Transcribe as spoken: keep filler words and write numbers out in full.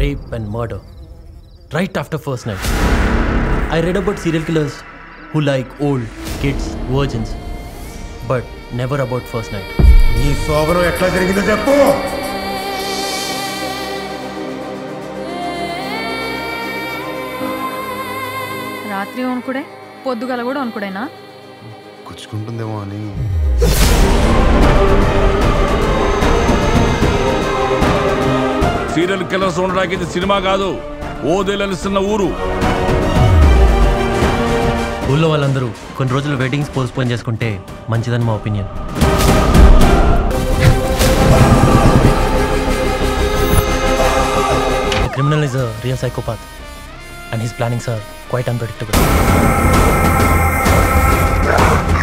rape and murder. Right after first night. I read about serial killers who like old, kids, virgins. But never about first night. You saw రాత్రి ఒనుకుడే పొద్దుగల కూడా ఒనుకుడేనా గుచ్చుకుంటుందేమో అని serial killers ఉండడానికి ఇది cinema కాదు ఓదెలలుస్తున్న ఊరు ఊళ్ళో వాళ్ళందరూ కొన్ని రోజులు వెడ్డింగ్స్ పోస్ట్‌పోన్ చేసుకుంటే మంచిదని మా opinion The criminal is a real psychopath and his plannings are quite unpredictable.